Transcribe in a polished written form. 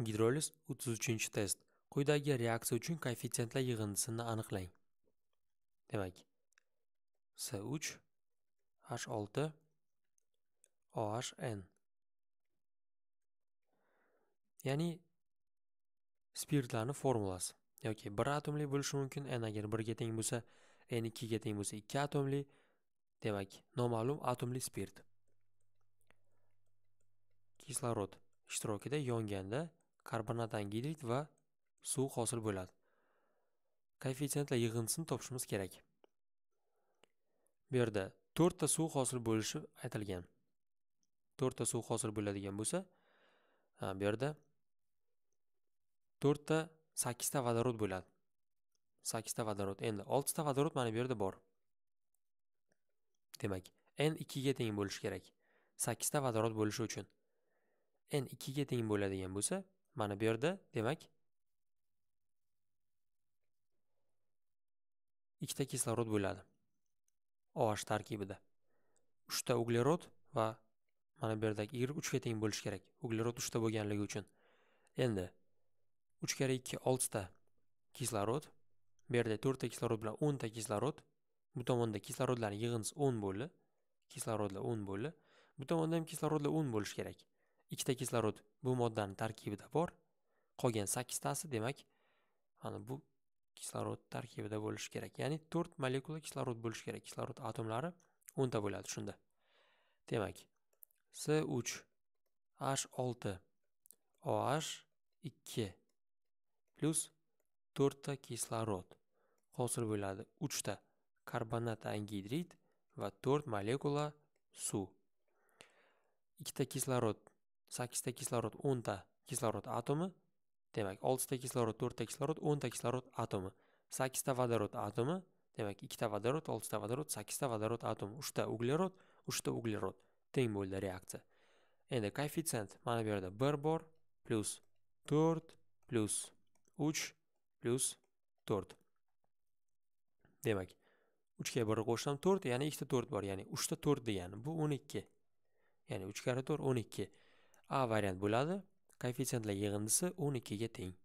Gidroliz 33-test. Quyidagi reaksiya uchun koeffitsiyentlar yig'indisini aniqlang. Demak, C3 H6 OHN. Ya'ni spirtlarning formulasi yoki 1 atomli bo'lishi mumkin, n agar 1 ga teng bo'lsa, n 2 ga teng bo'lsa 2 atomli. Demak, noma'lum atomli spirt. Kislorod ishtirokida yonganda karbonat angidrid va suv hosil bo'ladi. Koeffitsiyentlar yig'indisini topishimiz kerak. Bu yerda 4 ta suv hosil bo'lishi aytilgan. 4 ta suv hosil bo'ladigan bo'lsa, bu yerda 4 ta 8 ta vodorod bo'ladi. 8 ta vodorod, endi 6 ta vodorod mana bu yerda bor. Demak, n2 ga teng bo'lishi kerak. 8 ta vodorod bo'lishi uchun n2 ga teng bo'ladigan bo'lsa, mana bu yerda demak 2 ta kislorod bo'ladi. OH tarkibida. 3 ta uglerod va mana bu yerdagi Y 3 ga teng bo'lishi kerak. Uglerod 3 ta bo'lganligi uchun. Endi 3 × 2 6 ta kislorod, bu yerda 4 ta kislorod bilan 10 ta kislorod. Bu tomonda kislorodlar yig'indisi 10 bo'ldi. Kislorodlar 10 bo'ldi. Bu tomonda ham kislorodlar 10 bo'lishi kerak. 2 ta kislorod bu moddaning tarkibida bor. Qolgan 8 tasi demak mana bu kislorod tarkibida bo'lishi kerak. Ya'ni 4 molekula kislorod bo'lishi kerak. Kislorod atomlari 10 ta bo'ladi shunda. Demak, C3H6OH2 plus 4 ta kislorod hosil bo'ladi. 3 ta karbonat angidrid va 4 molekula suv. 2 ta kislorod, 8 ta kislorod, 10 ta kislorod atomi. Demak, 6 ta kislorod, 4 ta kislorod, 10 ta kislorod atomi. 8 ta vodorod atomi. Demak, 2 ta vodorod, 6 ta vodorod, 8 ta vodorod atomi. 3 ta uglerod, 3 ta uglerod. Teng bo'ldi reaksiya. Endi koeffitsient mana bu yerda 1 bor plus 4 plus 3 plus 4. Demak, 3 ga 1 qo'shsam 4, ya'ni 2 ta 4 bor, ya'ni 3 ta 4 degani bu 12. Ya'ni 3 × 4 12. A variant bo'ladi. Koeffitsiyentlar yig'indisi 12 ga teng.